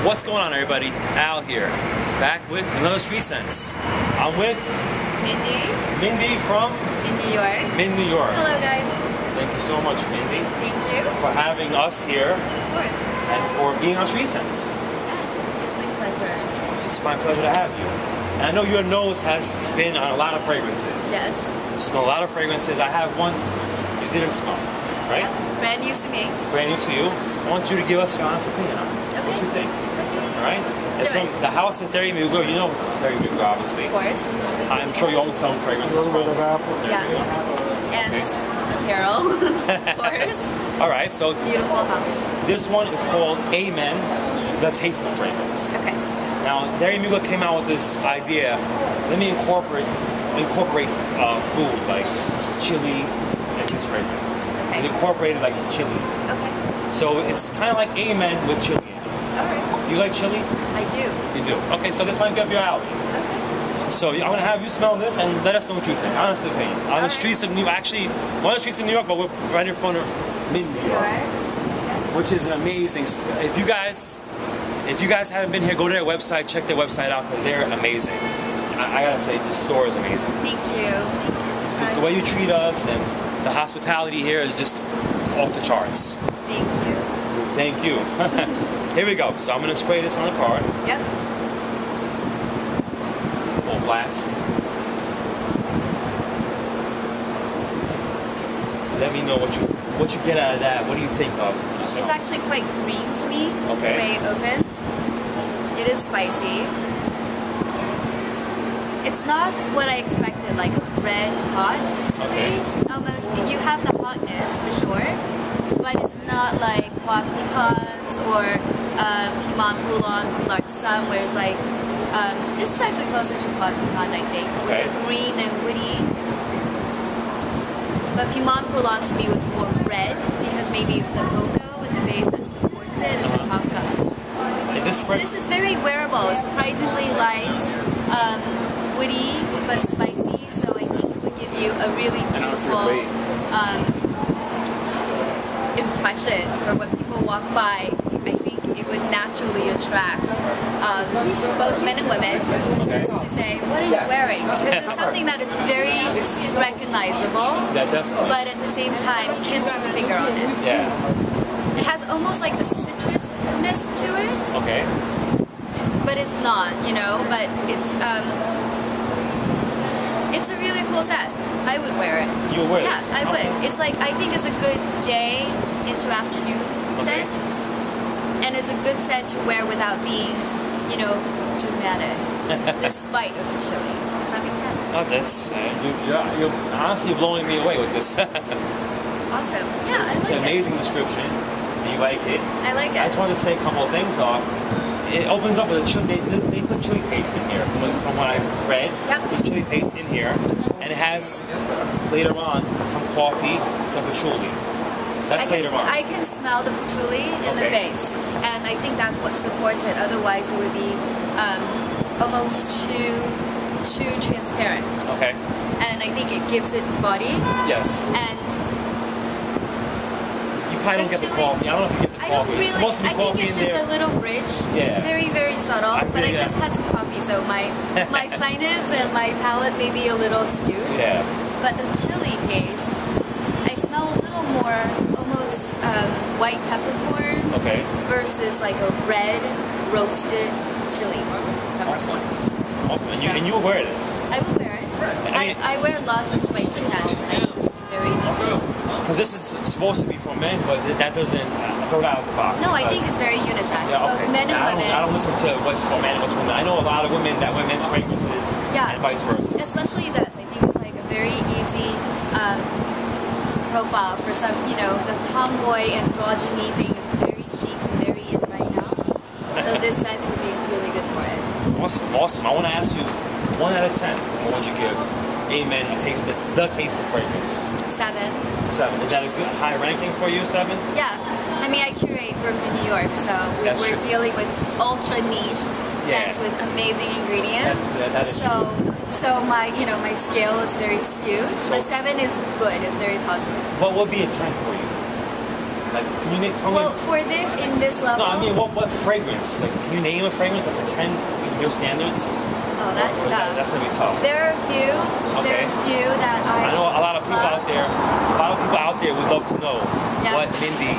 What's going on, everybody? Al here, back with another Street Sense. I'm with Mindy. Mindy from MIN New York. MIN New York. Hello, guys. Thank you so much, Mindy. Thank you for having us here. Of course. And for being on Street Sense. Yes, it's my pleasure. It's my pleasure to have you. And I know your nose has been on a lot of fragrances. Yes. You smell a lot of fragrances. I have one you didn't smell, right? Yeah. Brand new to me. Brand new to you. I want you to give us your honest opinion on it. Okay. What you think? Okay. All right. It's from the house of Thierry Mugler. You know Thierry Mugler, obviously. Of course. I'm sure you own some fragrances. A little bit of apple. Yeah. And apparel, of course. All right. So beautiful house. This one is called A*Men, the Taste of Fragrance. Okay. Now Thierry Mugler came out with this idea. Let me incorporate food like chili and his fragrance. Okay. It incorporated like chili. Okay. So it's kind of like A*Men with chili. You like chili? I do. You do? Okay, so this might be up your alley. Okay. So I'm going to have you smell this and let us know what you think. Honestly, on the streets of New York, actually, one of the streets of New York, but we're right in front of MIN New York, which is an amazing. If you guys haven't been here, go to their website, check their website out because they're amazing. I gotta say, the store is amazing. Thank you. Thank you. The way you treat us and the hospitality here is just off the charts. Thank you. Thank you. Here we go. So I'm going to spray this on the card. Yep. Full blast. Let me know what you get out of that. What do you think of yourself? It's actually quite green to me. Okay. The way it opens. It is spicy. It's not what I expected, like red hot. Okay. Almost. You have the hotness for sure, but it's not like guac pecans or piment brûlant from Lartisan, where it's like, this is actually closer to pot pecan, I think, with the green and woody. But piment brûlant to me was more red, because maybe the cocoa and the base that supports it and the top gun. This is very wearable, surprisingly light, woody, but spicy, so I think it would give you a really beautiful impression for when people walk by. I think it would naturally attract both men and women just to say, what are you wearing? Because it's something that is very recognizable, but at the same time, you can't put your finger on it. Yeah. It has almost like a citrusness to it, but it's not, you know, but it's a really cool set. I would wear it. You would wear it? Yeah, I would. It's like, I think it's a good day into afternoon set. And it's a good set to wear without being, you know, dramatic, despite of the chili. Does that make sense? Oh, that's, you're honestly blowing me away with this. Awesome. Yeah, it's an amazing description. Do you like it? I like it. I just want to say a couple of things off. It opens up with a chili. They put chili paste in here, from what I read. Yep. There's chili paste in here, and it has later on some coffee, some patchouli. That's later on. I can smell the patchouli in the base, and I think that's what supports it. Otherwise, it would be almost too transparent. Okay. And I think it gives it body. Yes. And I don't get the coffee. I don't know if you get the coffee. Really, I think it's just a little bridge. Yeah. Very, very subtle. But I just had some coffee, so my sinus and my palate may be a little skewed. Yeah. But the chili paste, I smell a little more almost white peppercorn versus like a red roasted chili peppercorn. Awesome. Awesome. And you wear this? I will wear it. I wear lots of spicy scents. Because this is supposed to be for men, but that doesn't throw it out of the box. No, I think it's very unisex. Yeah, both men and women. I don't listen to what's for men and what's for women. I know a lot of women that wear men's fragrances and vice versa. Especially this. I think it's like a very easy profile for some, you know, the tomboy androgyny thing is very chic and very in right now. So this scent would be really good for it. Awesome, awesome. I want to ask you, 1 out of 10, what would you give? A*Men, the Taste of Fragrance. 7. 7. Is that a good high ranking for you, 7? Yeah. I mean, I curate from New York, so we're dealing with ultra niche scents with amazing ingredients. That is true. So my, you know, my scale is very skewed. But 7 is good. It's very positive. What would be a 10 for you? Like, can you name? Well, for this, in this level. No, I mean, what fragrance? Like, can you name a fragrance that's a 10 in your standards? Oh, that's tough. That's gonna be tough. There are a few. Okay. There are a few that I know a lot of people love. Out there. A lot of people out there would love to know what Mindy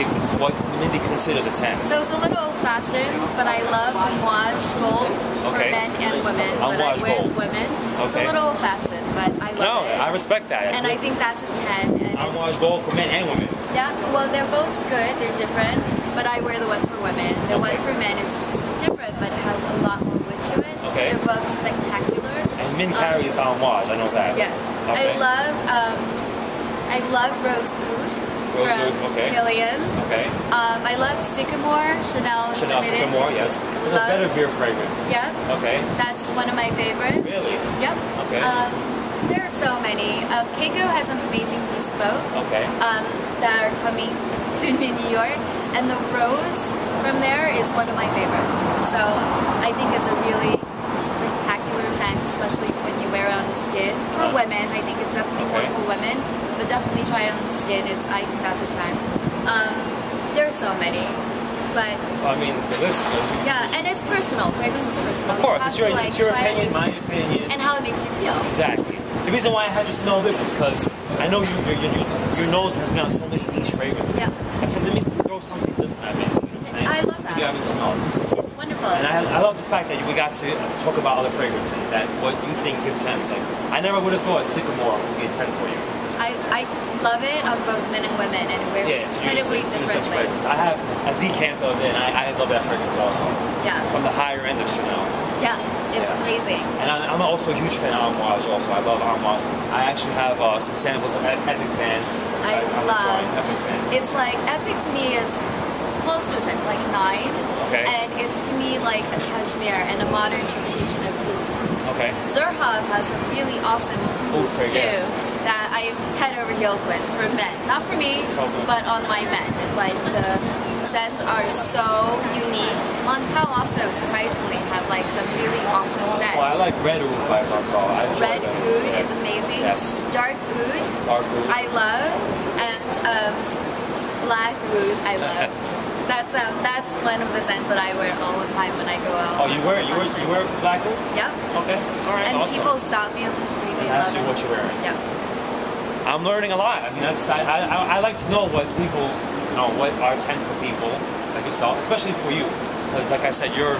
thinks. What Mindy considers a 10. So it's a little old-fashioned, but I love Amouage gold. Okay. For men and women, but I wear women. Okay. It's a little old-fashioned, but I love it. No, I respect that. And I think that's a 10. Amouage gold for men and women. Yeah, well, they're both good. They're different, but I wear the one for women. The one for men, it's different, but it has a lot more wood to it. Okay. They're both spectacular. And Min carries Amouage, I know that. Yes. Okay. I love Rose Oud. From Kilian. Okay. I love Sycamore, Chanel Sycamore, yes. It's a vetiver fragrance. Yeah. Okay. That's one of my favorites. Really? Yep. Okay. There are so many. Keiko has some amazing bespoke. Okay. That are coming to MIN New York, and the rose from there is one of my favorites. So I think it's a really spectacular scent, especially when you wear it on the skin. For women, I think it's definitely more for women. But definitely try it on the skin. I think that's a 10. There are so many, but I mean, the list. Yeah, and it's personal. Fragrance is personal. Of course, it's your opinion, my opinion, and how it makes you feel. Exactly. The reason why I had just know this is because I know your nose has been on so many niche fragrances. Yeah. I said, let me throw something different at me. You know what I'm saying? I love that. You haven't smelled. It's wonderful. And I love the fact that we got to talk about other fragrances that what you think give 10s. Like, I never would have thought Sycamore would be a 10 for you. I love it on both men and women, and it wears incredibly differently. I have a decant of it, and I love that fragrance also. Yeah. From the higher end of Chanel. Yeah, it's amazing. And I'm also a huge fan of Amouage also. I love Amouage. I actually have some samples of Epic Fan. I love Epic Fan. It's like, Epic to me is close to a 10, like 9. Okay. And it's to me like a cashmere and a modern interpretation of oud. Okay. Zerhav has some really awesome oud too. That I'm head over heels with for men. Not for me, but on my men. It's like the scents are so unique. Montale also, surprisingly, have like some really awesome scents. Well, I like Red Oud by Montale. Red Oud is amazing. Yes. Dark Oud, I love. And Black Oud, I love. That's one of the scents that I wear all the time when I go out. Oh, you wear Black Oud? Yep. Okay, all right, and awesome. People stop me on the street, they love it. What you're wearing. Yep. I'm learning a lot. I mean, that's I like to know what people, you know, what are 10 for people like yourself, especially for you, because like I said, you're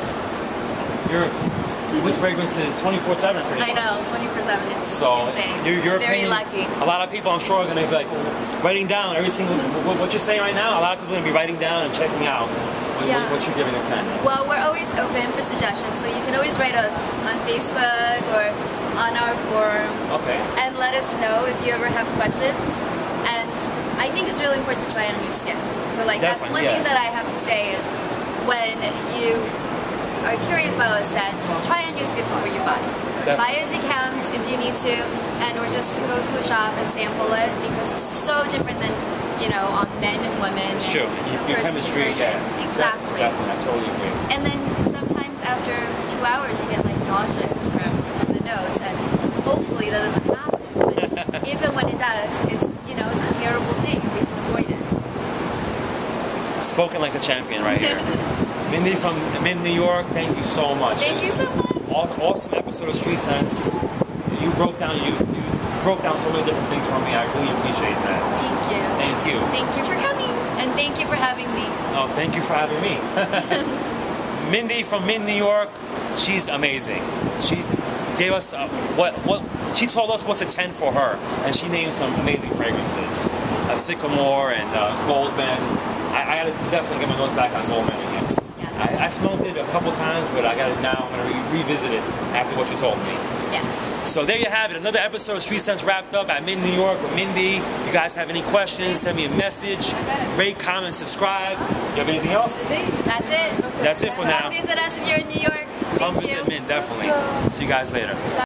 with fragrances 24/7 pretty much. I know, 24/7. It's so insane. You're very lucky. A lot of people, I'm sure, are going to be like writing down every single what you're saying right now. A lot of people are going to be writing down and checking out what you're giving a 10. Well, we're always open for suggestions, so you can always write us on Facebook or on our forums, and let us know if you ever have questions. And I think it's really important to try on your skin. So like that's one thing that I have to say is when you are curious about a scent, try on your skin before you buy. Buy as you can if you need to, and or just go to a shop and sample it, because it's so different than, you know, on men and women. It's true. Your chemistry, exactly. Definitely, I totally agree. And then sometimes after 2 hours you get like nauseous from the nose, and hopefully that doesn't happen. But even when it does, it's, you know, it's a terrible thing. We can avoid it. Spoken like a champion right here. Mindy from MIN New York, thank you so much. Thank you so much. Awesome episode of Street Sense. You broke down so many different things for me. I really appreciate that. Thank you. Thank you. Thank you for coming, and thank you for having me. Oh, thank you for having me. Mindy from MIN New York, she's amazing. She gave us she told us what's a 10 for her, and she named some amazing fragrances, Sycamore and Goldman. I gotta definitely get my nose back on Goldman again. Yeah. I smelled it a couple times, but I got it now. I'm gonna revisit it after what you told me. Yeah. So there you have it. Another episode of Street Sense wrapped up at MIN New York with Mindy. You guys have any questions? Send me a message. Rate, comment, subscribe. You have anything else? That's it. That's it for now. Come visit us if you're in New York. Come visit MIN, definitely. See you guys later.